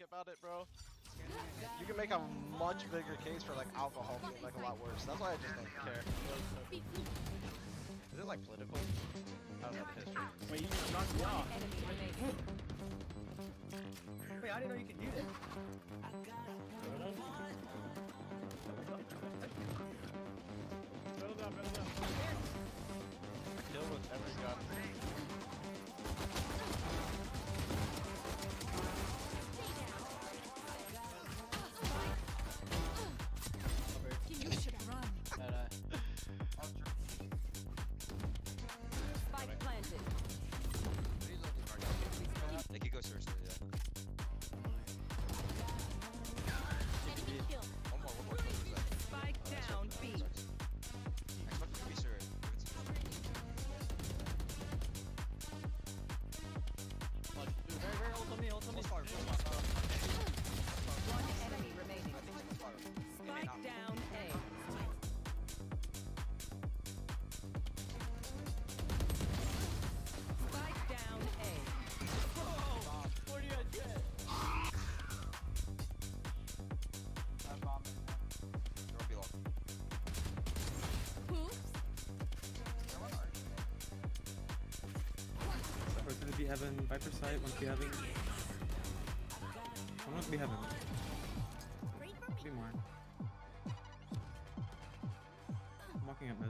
think about it, bro, you can make a much bigger case for like alcohol being like a lot worse. That's why I just don't care. Is it like political? I don't know the history. Wait, you just knocked me off. Wait, I didn't know you could do that. Build up, build up. Kill with every gun. They could go search there, yeah. Enemy kill. One more. Spike down, B. I expect to be sure. Very ult on me, ult on me. One enemy remaining. Spike down, A. Be heaven, Viper site, once be heaven. I want to be heaven. Be more. I'm walking up mid.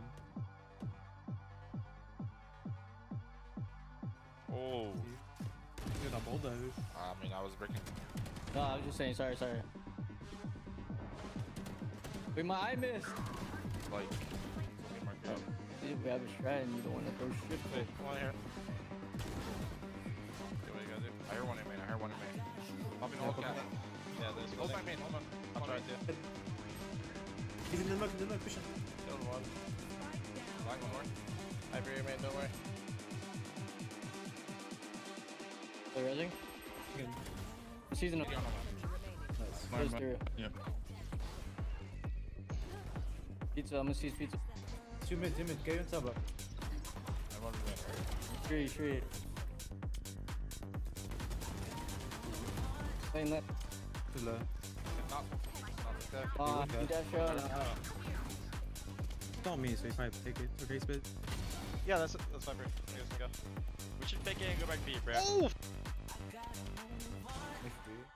Oh. Dude, I bulldoze. I mean, I was breaking. No, I was just saying, sorry. Wait, my eye missed. Like, dude, we have a strat and you don't want to throw shit. Wait, come on here. I hear one in main, I'll be in ult cap. Yeah, there's one. Hold my main, hold on. I'm right there. He's in the mug, push him. Killed one. Black one more. I have your main, don't worry. They're rezzing? Good. He's in a... Nice. Close through. Yep. Pizza, I'm gonna seize pizza. Two mid, get you on top up. I want to win. Tree. Lane left. Too low. He dashed out. It's not me, so he probably take it. Okay, spit. Yeah, that's Viper. We should fake it and go back B, bro. Oh!